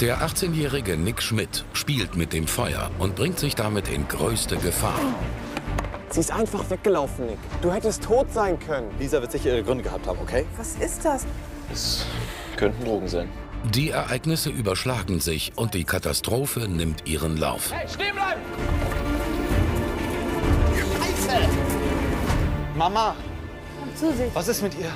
Der 18-jährige Nick Schmidt spielt mit dem Feuer und bringt sich damit in größte Gefahr. Sie ist einfach weggelaufen, Nick. Du hättest tot sein können. Lisa wird sicher ihre Gründe gehabt haben, okay? Was ist das? Es könnten Drogen sein. Die Ereignisse überschlagen sich und die Katastrophe nimmt ihren Lauf. Hey, stehen bleiben! Scheiße! Mama! Komm zu sich. Was ist mit ihr?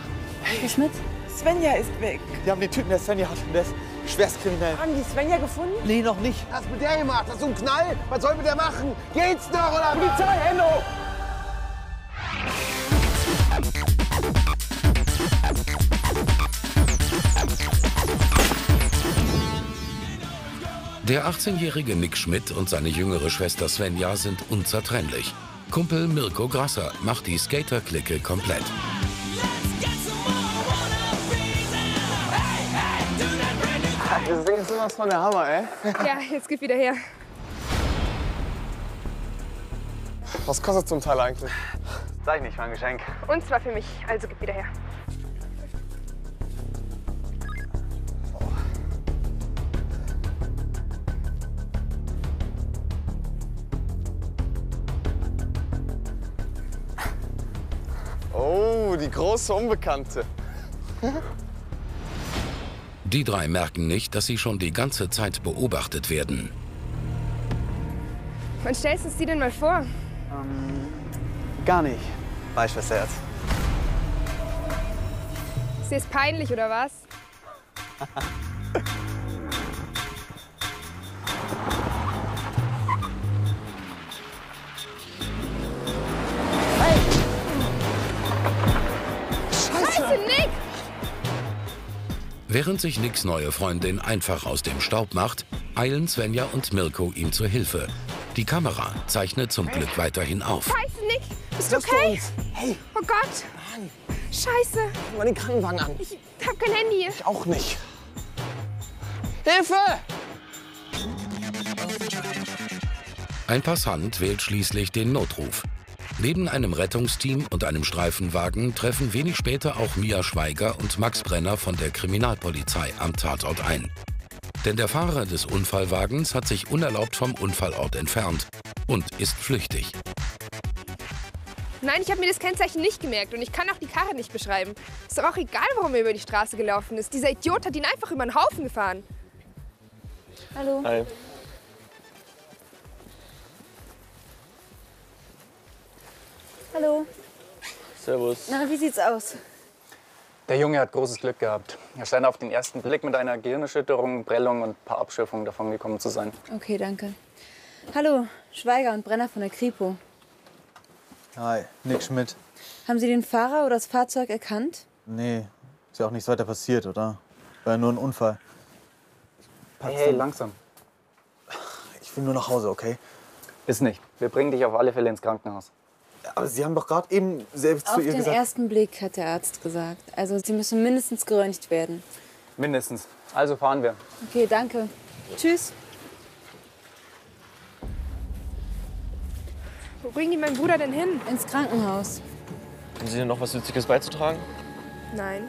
Hey, Schmidt? Svenja ist weg. Die haben den Typen, der Svenja hat, der ist schwerstkriminell. Haben die Svenja gefunden? Nee, noch nicht. Was hast du mit der gemacht? Hast du einen Knall? Was soll mit der machen? Geht's noch, oder? Polizei, Hände hoch! Der 18-jährige Nick Schmidt und seine jüngere Schwester Svenja sind unzertrennlich. Kumpel Mirko Grasser macht die Skater-Clique komplett. Das ist jetzt sowas von der Hammer, ey. Ja, jetzt geht wieder her. Was kostet so ein Teil eigentlich? Sag ich nicht, war ein Geschenk. Und zwar für mich, also geht wieder her. Oh. Oh, die große Unbekannte. Die drei merken nicht, dass sie schon die ganze Zeit beobachtet werden. Wann stellst du es dir denn mal vor? Gar nicht. Weiß was jetzt. Ist dir das peinlich, oder was? Hey! Scheiße, Nick! Während sich Nicks neue Freundin einfach aus dem Staub macht, eilen Svenja und Mirko ihm zur Hilfe. Die Kamera zeichnet zum Glück weiterhin auf. Scheiße, Nick! Bist du okay? Hey! Oh Gott! Mann. Scheiße! Guck mal den Krankenwagen an! Ich hab kein Handy! Ich auch nicht! Hilfe! Ein Passant wählt schließlich den Notruf. Neben einem Rettungsteam und einem Streifenwagen treffen wenig später auch Mia Schweiger und Max Brenner von der Kriminalpolizei am Tatort ein. Denn der Fahrer des Unfallwagens hat sich unerlaubt vom Unfallort entfernt und ist flüchtig. Nein, ich habe mir das Kennzeichen nicht gemerkt und ich kann auch die Karre nicht beschreiben. Ist doch auch egal, warum er über die Straße gelaufen ist. Dieser Idiot hat ihn einfach über den Haufen gefahren. Hallo. Hi. Hallo. Servus. Na, wie sieht's aus? Der Junge hat großes Glück gehabt. Er scheint auf den ersten Blick mit einer Gehirnerschütterung, Prellung und ein paar Abschürfungen davongekommen zu sein. Okay, danke. Hallo, Schweiger und Brenner von der Kripo. Hi, Nick Schmidt. Haben Sie den Fahrer oder das Fahrzeug erkannt? Nee, ist ja auch nichts weiter passiert, oder? War ja nur ein Unfall. Hey, langsam. Ich will nur nach Hause, okay? Ist nicht. Wir bringen dich auf alle Fälle ins Krankenhaus. Aber Sie haben doch gerade eben selbst zu ihr gesagt... Auf den ersten Blick, hat der Arzt gesagt. Also, Sie müssen mindestens geröntgt werden. Mindestens. Also fahren wir. Okay, danke. Tschüss. Wo bringen die meinen Bruder denn hin? Ins Krankenhaus. Haben Sie denn noch was Nützliches beizutragen? Nein.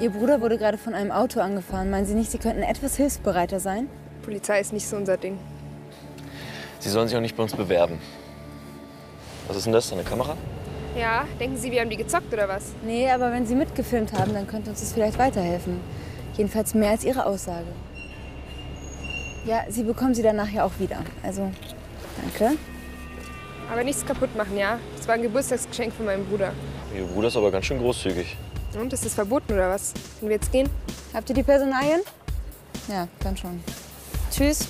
Ihr Bruder wurde gerade von einem Auto angefahren. Meinen Sie nicht, Sie könnten etwas hilfsbereiter sein? Die Polizei ist nicht so unser Ding. Sie sollen sich auch nicht bei uns bewerben. Was ist denn das, eine Kamera? Ja, denken Sie, wir haben die gezockt, oder was? Nee, aber wenn Sie mitgefilmt haben, dann könnte uns das vielleicht weiterhelfen. Jedenfalls mehr als Ihre Aussage. Ja, Sie bekommen sie dann nachher auch wieder. Also, danke. Aber nichts kaputt machen, ja? Das war ein Geburtstagsgeschenk von meinem Bruder. Ihr Bruder ist aber ganz schön großzügig. Und, ist das verboten, oder was? Können wir jetzt gehen? Habt ihr die Personalien? Ja, dann schon. Tschüss.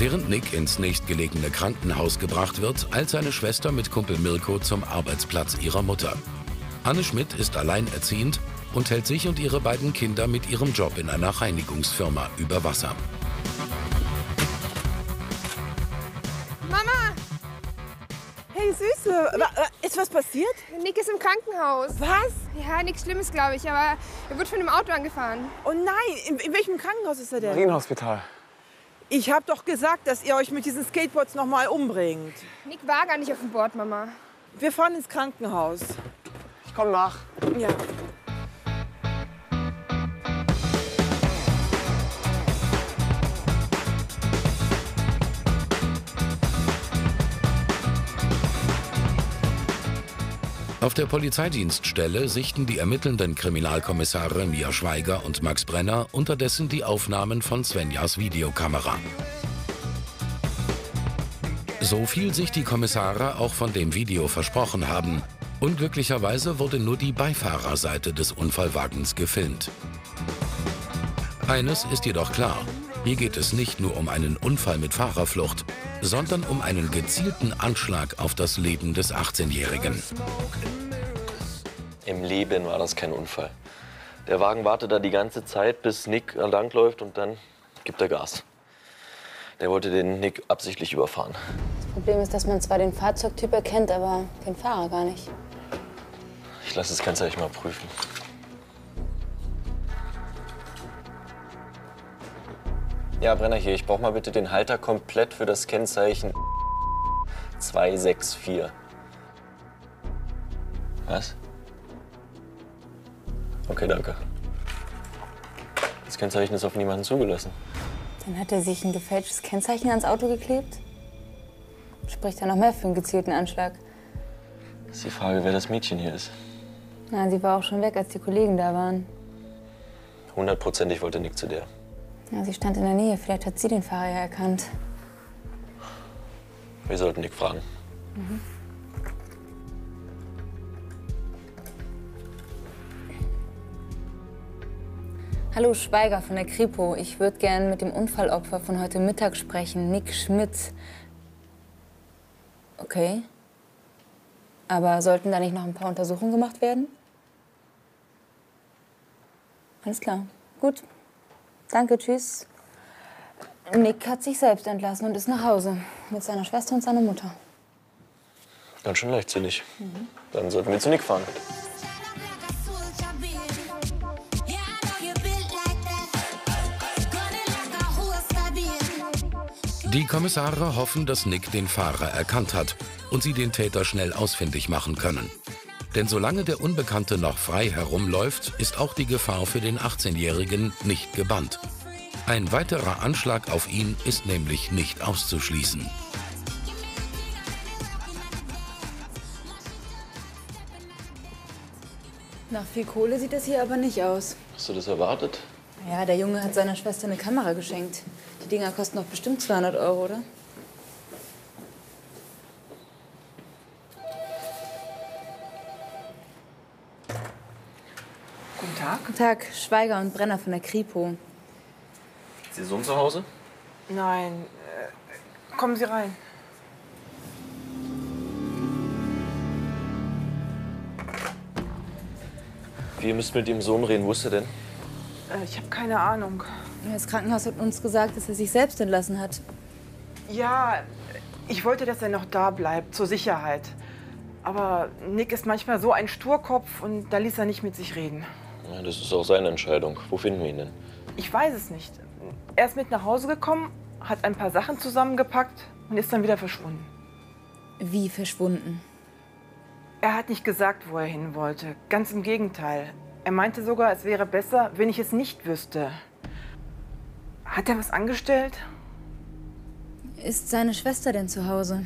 Während Nick ins nächstgelegene Krankenhaus gebracht wird, eilt seine Schwester mit Kumpel Mirko zum Arbeitsplatz ihrer Mutter. Anne Schmidt ist alleinerziehend und hält sich und ihre beiden Kinder mit ihrem Job in einer Reinigungsfirma über Wasser. Mama! Hey Süße, ist was passiert? Nick ist im Krankenhaus. Was? Ja, nichts Schlimmes, glaube ich, aber er wird von einem Auto angefahren. Oh nein, in welchem Krankenhaus ist er denn? Marienhospital. Ich habe doch gesagt, dass ihr euch mit diesen Skateboards noch mal umbringt. Nick war gar nicht auf dem Board, Mama. Wir fahren ins Krankenhaus. Ich komme nach. Ja. Auf der Polizeidienststelle sichten die ermittelnden Kriminalkommissare Mia Schweiger und Max Brenner unterdessen die Aufnahmen von Svenjas Videokamera. So viel sich die Kommissare auch von dem Video versprochen haben. Unglücklicherweise wurde nur die Beifahrerseite des Unfallwagens gefilmt. Eines ist jedoch klar: Hier geht es nicht nur um einen Unfall mit Fahrerflucht, sondern um einen gezielten Anschlag auf das Leben des 18-Jährigen. Im Leben war das kein Unfall. Der Wagen wartet da die ganze Zeit, bis Nick langläuft, und dann gibt er Gas. Der wollte den Nick absichtlich überfahren. Das Problem ist, dass man zwar den Fahrzeugtyp erkennt, aber den Fahrer gar nicht. Ich lasse das Ganze echt mal prüfen. Ja, Brenner hier, ich brauche mal bitte den Halter komplett für das Kennzeichen 264. Was? Okay, danke. Das Kennzeichen ist auf niemanden zugelassen. Dann hat er sich ein gefälschtes Kennzeichen ans Auto geklebt? Spricht er noch mehr für einen gezielten Anschlag? Das ist die Frage, wer das Mädchen hier ist. Na, sie war auch schon weg, als die Kollegen da waren. 100%ig wollte Nick zu der. Ja, sie stand in der Nähe. Vielleicht hat sie den Fahrer ja erkannt. Wir sollten Nick fragen. Mhm. Hallo, Schweiger von der Kripo. Ich würde gern mit dem Unfallopfer von heute Mittag sprechen, Nick Schmidt. Okay. Aber sollten da nicht noch ein paar Untersuchungen gemacht werden? Alles klar. Gut. Danke, tschüss. Nick hat sich selbst entlassen und ist nach Hause. Mit seiner Schwester und seiner Mutter. Ganz schön leichtsinnig. Mhm. Dann sollten wir zu Nick fahren. Die Kommissare hoffen, dass Nick den Fahrer erkannt hat und sie den Täter schnell ausfindig machen können. Denn solange der Unbekannte noch frei herumläuft, ist auch die Gefahr für den 18-Jährigen nicht gebannt. Ein weiterer Anschlag auf ihn ist nämlich nicht auszuschließen. Nach viel Kohle sieht das hier aber nicht aus. Hast du das erwartet? Ja, der Junge hat seiner Schwester eine Kamera geschenkt. Die Dinger kosten doch bestimmt 200 Euro, oder? Guten Tag, Schweiger und Brenner von der Kripo. Ist Ihr Sohn zu Hause? Nein. Kommen Sie rein. Wir müssen mit Ihrem Sohn reden. Wo ist er denn? Ich habe keine Ahnung. Das Krankenhaus hat uns gesagt, dass er sich selbst entlassen hat. Ja, ich wollte, dass er noch da bleibt, zur Sicherheit. Aber Nick ist manchmal so ein Sturkopf und da ließ er nicht mit sich reden. Ja, das ist auch seine Entscheidung. Wo finden wir ihn denn? Ich weiß es nicht. Er ist mit nach Hause gekommen, hat ein paar Sachen zusammengepackt und ist dann wieder verschwunden. Wie verschwunden? Er hat nicht gesagt, wo er hin wollte. Ganz im Gegenteil. Er meinte sogar, es wäre besser, wenn ich es nicht wüsste. Hat er was angestellt? Ist seine Schwester denn zu Hause?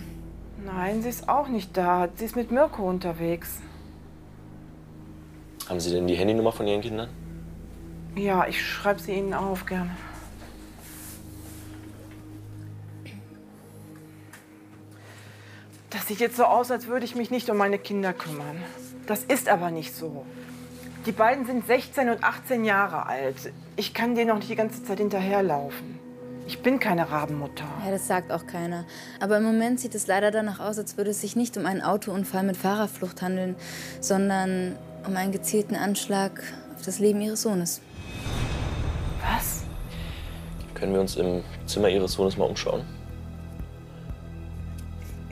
Nein, sie ist auch nicht da. Sie ist mit Mirko unterwegs. Haben Sie denn die Handynummer von Ihren Kindern? Ja, ich schreibe sie Ihnen auf, gerne. Das sieht jetzt so aus, als würde ich mich nicht um meine Kinder kümmern. Das ist aber nicht so. Die beiden sind 16 und 18 Jahre alt. Ich kann denen noch nicht die ganze Zeit hinterherlaufen. Ich bin keine Rabenmutter. Ja, das sagt auch keiner. Aber im Moment sieht es leider danach aus, als würde es sich nicht um einen Autounfall mit Fahrerflucht handeln, sondern um einen gezielten Anschlag auf das Leben Ihres Sohnes. Was? Können wir uns im Zimmer Ihres Sohnes mal umschauen?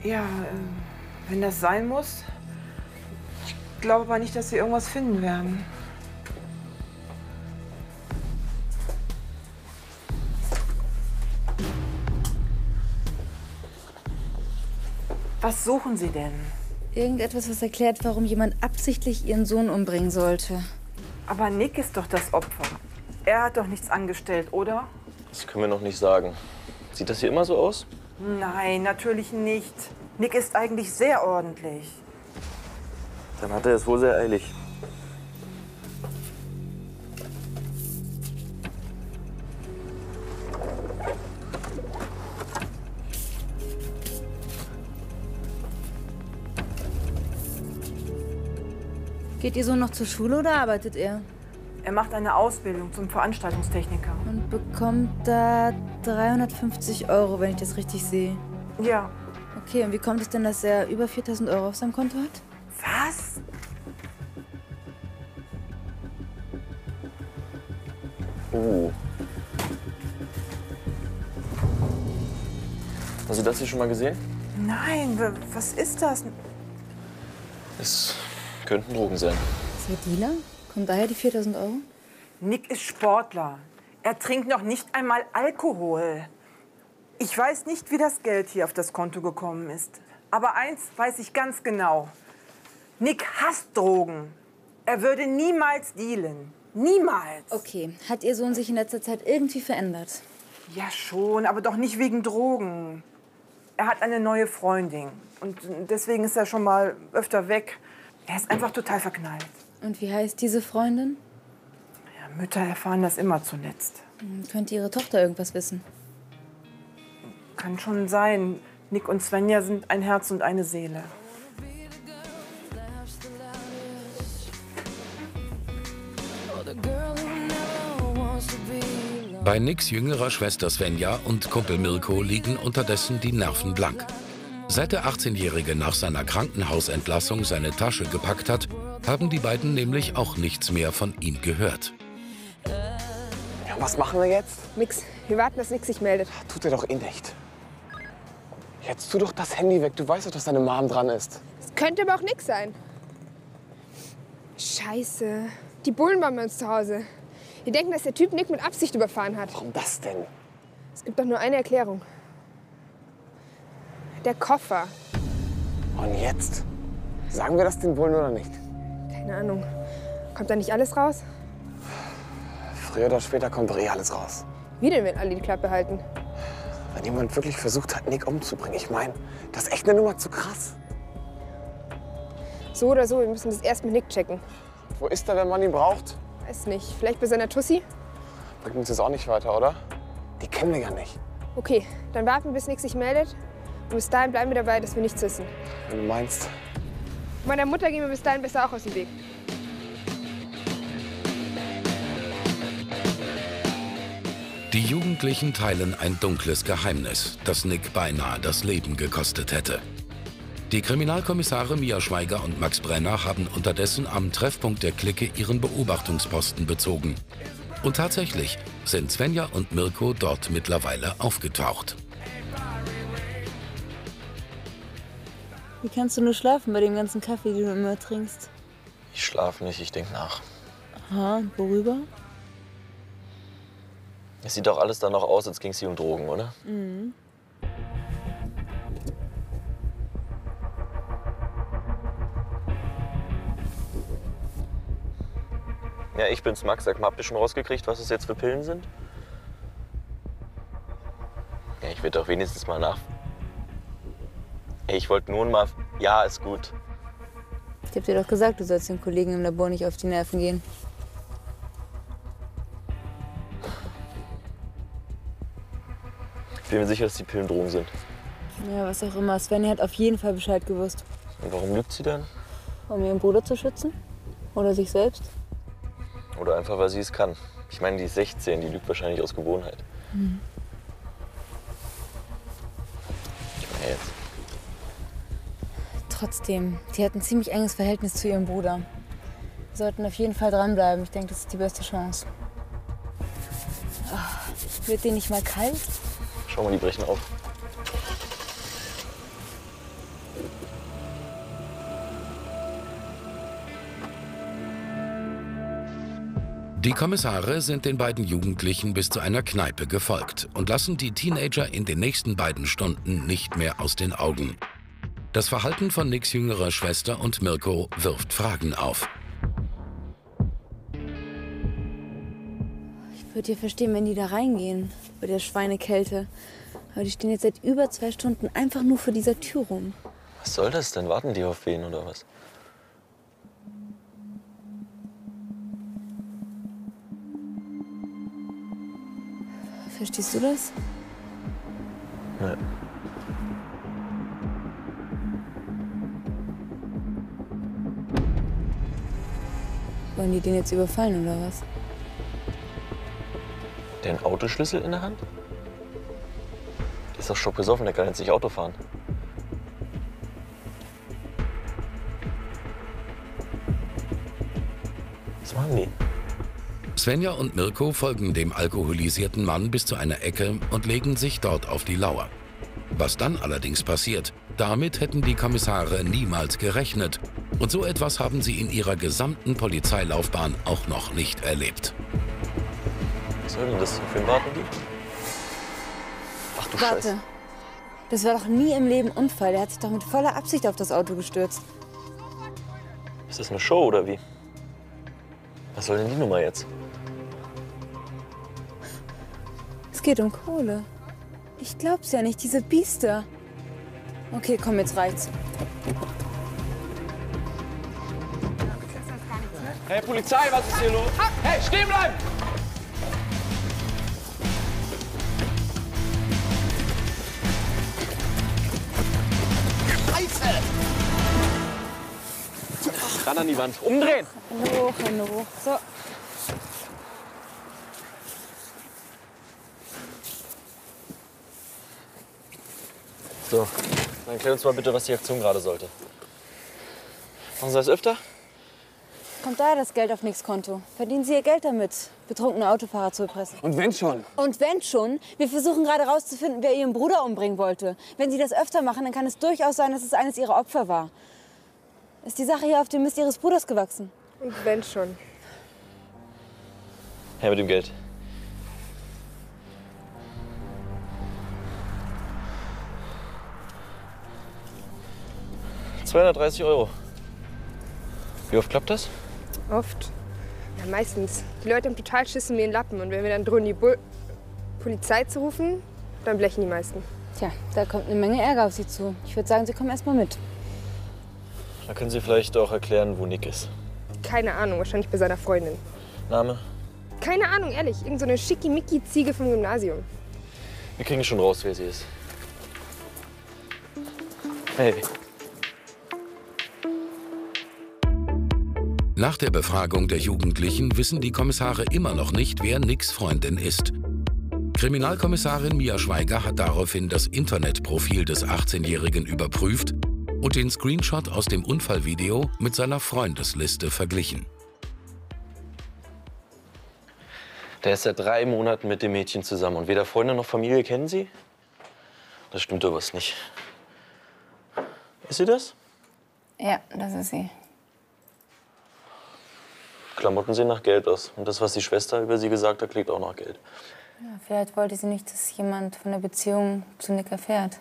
Ja, wenn das sein muss. Ich glaube aber nicht, dass wir irgendwas finden werden. Was suchen Sie denn? Irgendetwas, was erklärt, warum jemand absichtlich Ihren Sohn umbringen sollte. Aber Nick ist doch das Opfer. Er hat doch nichts angestellt, oder? Das können wir noch nicht sagen. Sieht das hier immer so aus? Nein, natürlich nicht. Nick ist eigentlich sehr ordentlich. Dann hat er es wohl sehr eilig. Geht Ihr Sohn noch zur Schule oder arbeitet er? Er macht eine Ausbildung zum Veranstaltungstechniker. Und bekommt da 350 €, wenn ich das richtig sehe? Ja. Okay, und wie kommt es denn, dass er über 4.000 € auf seinem Konto hat? Was? Oh. Hast du das hier schon mal gesehen? Nein, was ist das? Es könnten Drogen sein. Ist er Dealer? Kommt daher die 4.000 €? Nick ist Sportler. Er trinkt noch nicht einmal Alkohol. Ich weiß nicht, wie das Geld hier auf das Konto gekommen ist. Aber eins weiß ich ganz genau. Nick hasst Drogen. Er würde niemals dealen. Niemals. Okay. Hat Ihr Sohn sich in letzter Zeit irgendwie verändert? Ja schon, aber doch nicht wegen Drogen. Er hat eine neue Freundin. Und deswegen ist er schon mal öfter weg. Er ist einfach total verknallt. Und wie heißt diese Freundin? Ja, Mütter erfahren das immer zuletzt. Könnte Ihre Tochter irgendwas wissen? Kann schon sein. Nick und Svenja sind ein Herz und eine Seele. Bei Nicks jüngerer Schwester Svenja und Kumpel Mirko liegen unterdessen die Nerven blank. Seit der 18-Jährige nach seiner Krankenhausentlassung seine Tasche gepackt hat, haben die beiden nämlich auch nichts mehr von ihm gehört. Ja, was machen wir jetzt? Nix. Wir warten, dass Nick sich meldet. Tut er doch eh nicht. Jetzt tu doch das Handy weg. Du weißt doch, dass deine Mom dran ist. Das könnte aber auch Nick sein. Scheiße. Die Bullen waren bei uns zu Hause. Die denken, dass der Typ Nick mit Absicht überfahren hat. Warum das denn? Es gibt doch nur eine Erklärung. Der Koffer. Und jetzt? Sagen wir das den Bullen oder nicht? Keine Ahnung. Kommt da nicht alles raus? Früher oder später kommt eh alles raus. Wie denn, wenn alle die Klappe halten? Wenn jemand wirklich versucht hat, Nick umzubringen. Ich meine, das ist echt eine Nummer zu krass. So oder so, wir müssen das erst mit Nick checken. Wo ist er, wenn man ihn braucht? Weiß nicht. Vielleicht bei seiner Tussi? Bringt uns das auch nicht weiter, oder? Die kennen wir ja nicht. Okay, dann warten, bis Nick sich meldet. Und bis dahin bleiben wir dabei, dass wir nichts wissen. Wenn du meinst. Meiner Mutter gehen wir bis dahin besser auch aus dem Weg. Die Jugendlichen teilen ein dunkles Geheimnis, das Nick beinahe das Leben gekostet hätte. Die Kriminalkommissare Mia Schweiger und Max Brenner haben unterdessen am Treffpunkt der Clique ihren Beobachtungsposten bezogen. Und tatsächlich sind Svenja und Mirko dort mittlerweile aufgetaucht. Wie kannst du nur schlafen bei dem ganzen Kaffee, den du immer trinkst? Ich schlafe nicht, ich denke nach. Aha, worüber? Es sieht doch alles danach aus, als ging es hier um Drogen, oder? Mhm. Ja, ich bin's, Max. Sag mal, habt ihr schon rausgekriegt, was es jetzt für Pillen sind? Ja, ich werde doch wenigstens mal nach... Ich wollte nur mal... Ja, ist gut. Ich hab dir doch gesagt, du sollst den Kollegen im Labor nicht auf die Nerven gehen. Ich bin mir sicher, dass die Pillen Drogen sind. Ja, was auch immer. Svenja hat auf jeden Fall Bescheid gewusst. Und warum lügt sie denn? Um ihren Bruder zu schützen? Oder sich selbst? Oder einfach, weil sie es kann. Ich meine, die ist 16, die lügt wahrscheinlich aus Gewohnheit. Mhm. Ich meine jetzt. Trotzdem, sie hat ein ziemlich enges Verhältnis zu ihrem Bruder. Wir sollten auf jeden Fall dranbleiben. Ich denke, das ist die beste Chance. Oh, wird denen nicht mal kalt? Schau mal, die brechen auf. Die Kommissare sind den beiden Jugendlichen bis zu einer Kneipe gefolgt und lassen die Teenager in den nächsten beiden Stunden nicht mehr aus den Augen. Das Verhalten von Nicks jüngerer Schwester und Mirko wirft Fragen auf. Ich würde ja verstehen, wenn die da reingehen, bei der Schweinekälte. Aber die stehen jetzt seit über 2 Stunden einfach nur vor dieser Tür rum. Was soll das denn? Warten die auf wen oder was? Verstehst du das? Nein. Wollen die den jetzt überfallen oder was? Der hat einen Autoschlüssel in der Hand? Der ist doch schon besoffen, der kann jetzt nicht Auto fahren. Was machen die? Svenja und Mirko folgen dem alkoholisierten Mann bis zu einer Ecke und legen sich dort auf die Lauer. Was dann allerdings passiert, damit hätten die Kommissare niemals gerechnet. Und so etwas haben sie in ihrer gesamten Polizeilaufbahn auch noch nicht erlebt. Was soll denn das? Auf wen warten die? Ach du Scheiße. Warte. Das war doch nie im Leben Unfall. Der hat sich doch mit voller Absicht auf das Auto gestürzt. Ist das eine Show oder wie? Was soll denn die Nummer jetzt? Es geht um Kohle. Ich glaub's ja nicht, diese Biester. Okay, komm, jetzt reicht's. Hey, Polizei, was ist hier los? Hey, stehen bleiben! Scheiße! Ran an die Wand. Umdrehen! Hände hoch, Hände hoch. So. So, dann erklär uns mal bitte, was die Aktion gerade sollte. Machen Sie das öfter? Kommt daher das Geld auf Nicks Konto. Verdienen Sie Ihr Geld damit, betrunkene Autofahrer zu erpressen. Und wenn schon? Und wenn schon? Wir versuchen gerade herauszufinden, wer Ihren Bruder umbringen wollte. Wenn Sie das öfter machen, dann kann es durchaus sein, dass es eines Ihrer Opfer war. Ist die Sache hier auf dem Mist Ihres Bruders gewachsen? Und wenn schon? Herr mit dem Geld. €230. Wie oft klappt das? Oft. Ja, meistens. Die Leute haben total Schiss in den Lappen. Und wenn wir dann drohen, die Polizei zu rufen, dann blechen die meisten. Tja, da kommt eine Menge Ärger auf Sie zu. Ich würde sagen, Sie kommen erst mal mit. Da können Sie vielleicht auch erklären, wo Nick ist. Keine Ahnung, wahrscheinlich bei seiner Freundin. Name? Keine Ahnung, ehrlich. Irgend so eine Schickimicki-Ziege vom Gymnasium. Wir kriegen schon raus, wer sie ist. Hey. Nach der Befragung der Jugendlichen wissen die Kommissare immer noch nicht, wer Nicks Freundin ist. Kriminalkommissarin Mia Schweiger hat daraufhin das Internetprofil des 18-Jährigen überprüft und den Screenshot aus dem Unfallvideo mit seiner Freundesliste verglichen. Der ist seit 3 Monaten mit dem Mädchen zusammen und weder Freunde noch Familie kennen sie? Das stimmt doch was nicht. Ist sie das? Ja, das ist sie. Klamotten sehen nach Geld aus. Und das, was die Schwester über sie gesagt hat, klingt auch nach Geld. Ja, vielleicht wollte sie nicht, dass jemand von der Beziehung zu Nick erfährt.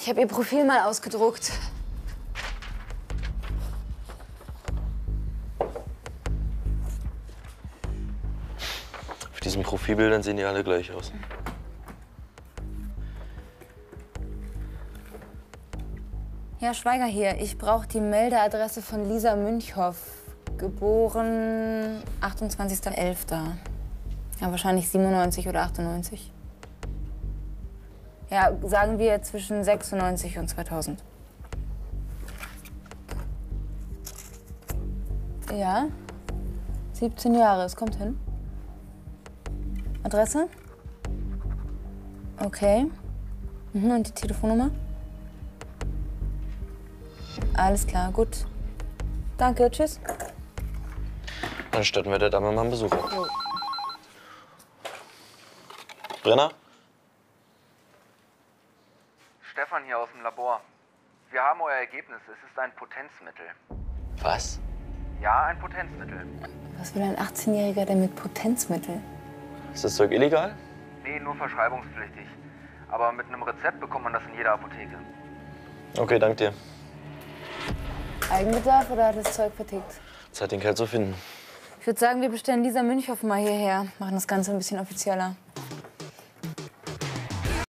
Ich habe ihr Profil mal ausgedruckt. Auf diesen Profilbildern sehen die alle gleich aus. Herr Schweiger hier, ich brauche die Meldeadresse von Lisa Münchhoff, geboren 28.11. Ja, wahrscheinlich 97 oder 98. Ja, sagen wir zwischen 96 und 2000. Ja, 17 Jahre, es kommt hin. Adresse? Okay. Mhm, und die Telefonnummer? Alles klar, gut. Danke, tschüss. Dann statten wir der Dame mal einen Besuch ab. Oh. Brenner? Stefan hier aus dem Labor. Wir haben euer Ergebnis. Es ist ein Potenzmittel. Was? Ja, ein Potenzmittel. Was will ein 18-Jähriger denn mit Potenzmittel? Ist das Zeug illegal? Nee, nur verschreibungspflichtig. Aber mit einem Rezept bekommt man das in jeder Apotheke. Okay, danke dir. Eigenbedarf oder hat das Zeug vertickt? Zeit, den Kerl zu finden. Ich würde sagen, wir bestellen Lisa Münchhoff mal hierher. Machen das Ganze ein bisschen offizieller.